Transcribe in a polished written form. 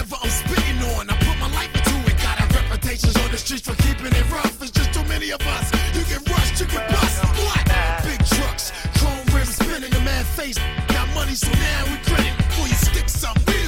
whatever I'm spitting on, I put my life into it. Got our reputations on the streets for keeping it rough. There's just too many of us. You can rush, you can bust. What? Big trucks, chrome rims spinning, a man face. Got money, so now we credit. Before you stick something.